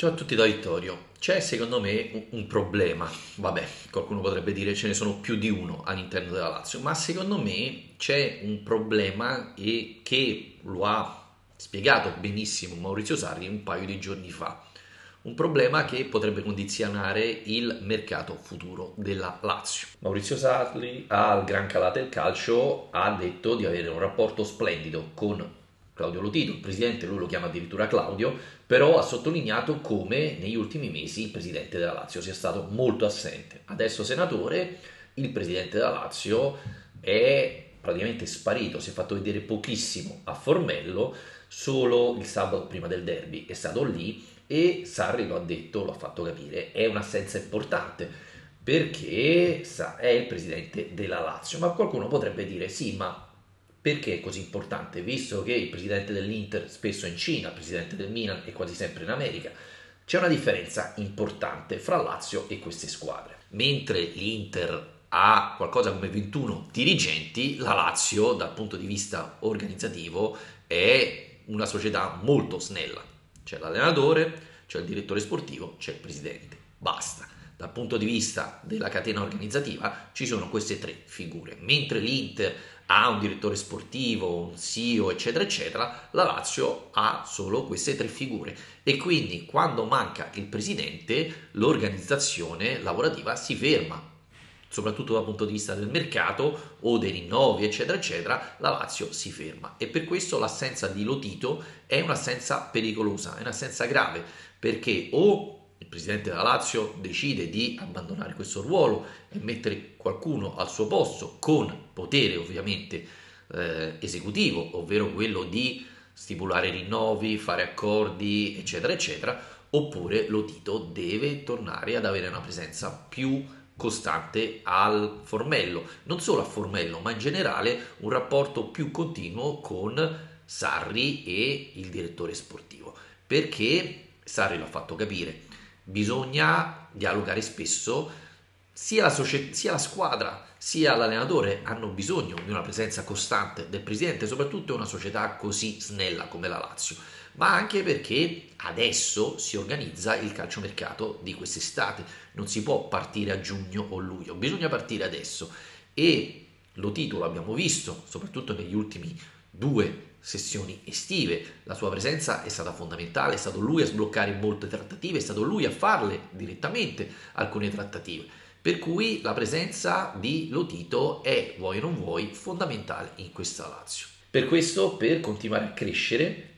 Ciao a tutti da Vittorio. C'è secondo me un problema, vabbè, qualcuno potrebbe dire ce ne sono più di uno all'interno della Lazio, ma secondo me c'è un problema e che lo ha spiegato benissimo Maurizio Sarri un paio di giorni fa. Un problema che potrebbe condizionare il mercato futuro della Lazio. Maurizio Sarri, al Gran Calà del Calcio, ha detto di avere un rapporto splendido con Claudio Lotito, il presidente, lui lo chiama addirittura Claudio, però ha sottolineato come negli ultimi mesi il presidente della Lazio sia stato molto assente. Adesso senatore, il presidente della Lazio è praticamente sparito, si è fatto vedere pochissimo a Formello, solo il sabato prima del derby è stato lì e Sarri lo ha detto, lo ha fatto capire, è un'assenza importante perché è il presidente della Lazio. Ma qualcuno potrebbe dire sì, ma perché è così importante? Visto che il presidente dell'Inter spesso è in Cina, il presidente del Milan è quasi sempre in America. C'è una differenza importante fra Lazio e queste squadre. Mentre l'Inter ha qualcosa come 21 dirigenti, la Lazio dal punto di vista organizzativo è una società molto snella. C'è l'allenatore, c'è il direttore sportivo, c'è il presidente. Basta. Dal punto di vista della catena organizzativa ci sono queste tre figure, mentre l'Inter ha un direttore sportivo, un CEO eccetera eccetera, la Lazio ha solo queste tre figure e quindi quando manca il presidente l'organizzazione lavorativa si ferma, soprattutto dal punto di vista del mercato o dei rinnovi eccetera eccetera, la Lazio si ferma e per questo l'assenza di Lotito è un'assenza pericolosa, è un'assenza grave perché o il presidente della Lazio decide di abbandonare questo ruolo e mettere qualcuno al suo posto con potere ovviamente esecutivo, ovvero quello di stipulare rinnovi, fare accordi eccetera eccetera, oppure Lotito deve tornare ad avere una presenza più costante al Formello, non solo a Formello ma in generale un rapporto più continuo con Sarri e il direttore sportivo, perché Sarri l'ha fatto capire. Bisogna dialogare spesso, sia la squadra sia l'allenatore hanno bisogno di una presenza costante del presidente, soprattutto in una società così snella come la Lazio, ma anche perché adesso si organizza il calciomercato di quest'estate, non si può partire a giugno o luglio, bisogna partire adesso e Lotito l'abbiamo visto, soprattutto negli ultimi due sessioni estive, la sua presenza è stata fondamentale, è stato lui a sbloccare molte trattative, è stato lui a farle direttamente alcune trattative, per cui la presenza di Lotito è, vuoi o non vuoi, fondamentale in questa Lazio. Per questo, per continuare a crescere,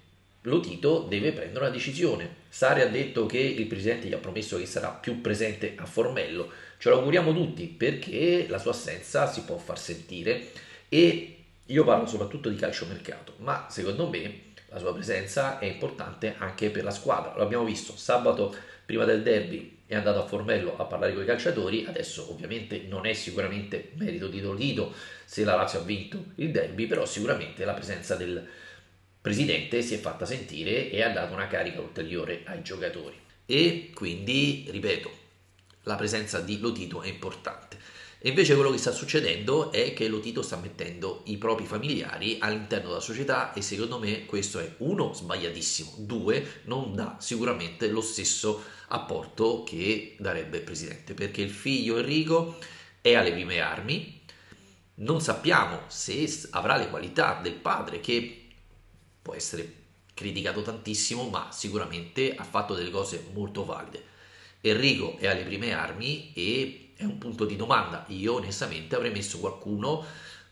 Lotito deve prendere una decisione. Sarri ha detto che il presidente gli ha promesso che sarà più presente a Formello, ce lo auguriamo tutti perché la sua assenza si può far sentire e io parlo soprattutto di calciomercato, ma secondo me la sua presenza è importante anche per la squadra. L'abbiamo visto sabato prima del derby, è andato a Formello a parlare con i calciatori, adesso ovviamente non è sicuramente merito di Lotito se la Lazio ha vinto il derby, però sicuramente la presenza del presidente si è fatta sentire e ha dato una carica ulteriore ai giocatori. E quindi, ripeto, la presenza di Lotito è importante. E invece quello che sta succedendo è che Lotito sta mettendo i propri familiari all'interno della società e secondo me questo è uno sbagliatissimo, due non dà sicuramente lo stesso apporto che darebbe il presidente, perché il figlio Enrico è alle prime armi, non sappiamo se avrà le qualità del padre che può essere criticato tantissimo ma sicuramente ha fatto delle cose molto valide. Enrico è alle prime armi e è un punto di domanda, io onestamente avrei messo qualcuno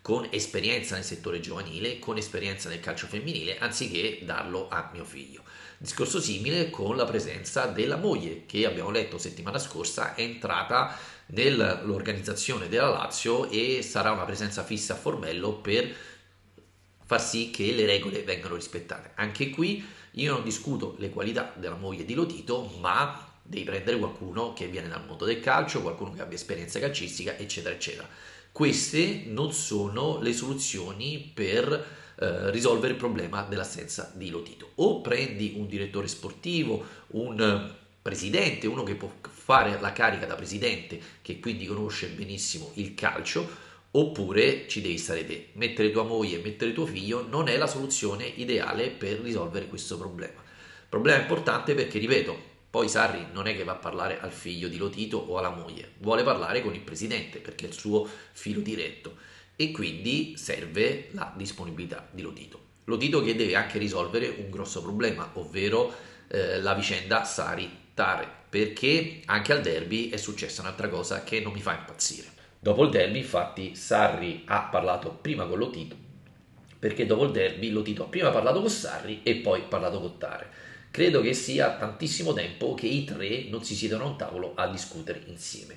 con esperienza nel settore giovanile, con esperienza nel calcio femminile, anziché darlo a mio figlio. Discorso simile con la presenza della moglie, che abbiamo letto settimana scorsa, è entrata nell'organizzazione della Lazio e sarà una presenza fissa a Formello per far sì che le regole vengano rispettate. Anche qui io non discuto le qualità della moglie di Lotito, ma devi prendere qualcuno che viene dal mondo del calcio, qualcuno che abbia esperienza calcistica, eccetera, eccetera. Queste non sono le soluzioni per risolvere il problema dell'assenza di Lotito. O prendi un direttore sportivo, un presidente, uno che può fare la carica da presidente, che quindi conosce benissimo il calcio, oppure ci devi stare te. Mettere tua moglie, mettere tuo figlio non è la soluzione ideale per risolvere questo problema. Problema importante perché, ripeto, Poi Sarri non è che va a parlare al figlio di Lotito o alla moglie, vuole parlare con il presidente perché è il suo filo diretto e quindi serve la disponibilità di Lotito. Lotito che deve anche risolvere un grosso problema, ovvero la vicenda Sarri-Tare, perché anche al derby è successa un'altra cosa che non mi fa impazzire. Dopo il derby infatti Sarri ha parlato prima con Lotito, perché dopo il derby Lotito ha prima parlato con Sarri e poi parlato con Tare. Credo che sia tantissimo tempo che i tre non si siedono a un tavolo a discutere insieme.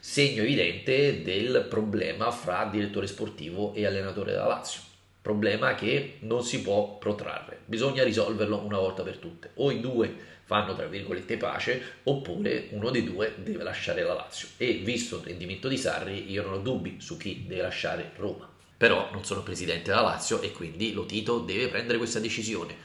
Segno evidente del problema fra direttore sportivo e allenatore della Lazio. Problema che non si può protrarre. Bisogna risolverlo una volta per tutte. O i due fanno tra virgolette pace, oppure uno dei due deve lasciare la Lazio. E visto il rendimento di Sarri, io non ho dubbi su chi deve lasciare Roma. Però non sono presidente della Lazio e quindi Lotito deve prendere questa decisione.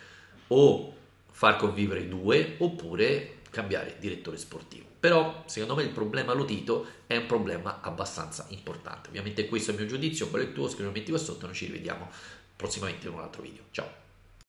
O far convivere i due, oppure cambiare direttore sportivo. Però secondo me il problema Lotito è un problema abbastanza importante. Ovviamente questo è il mio giudizio, quello è il tuo, scrivimi qua sotto, noi ci rivediamo prossimamente in un altro video. Ciao!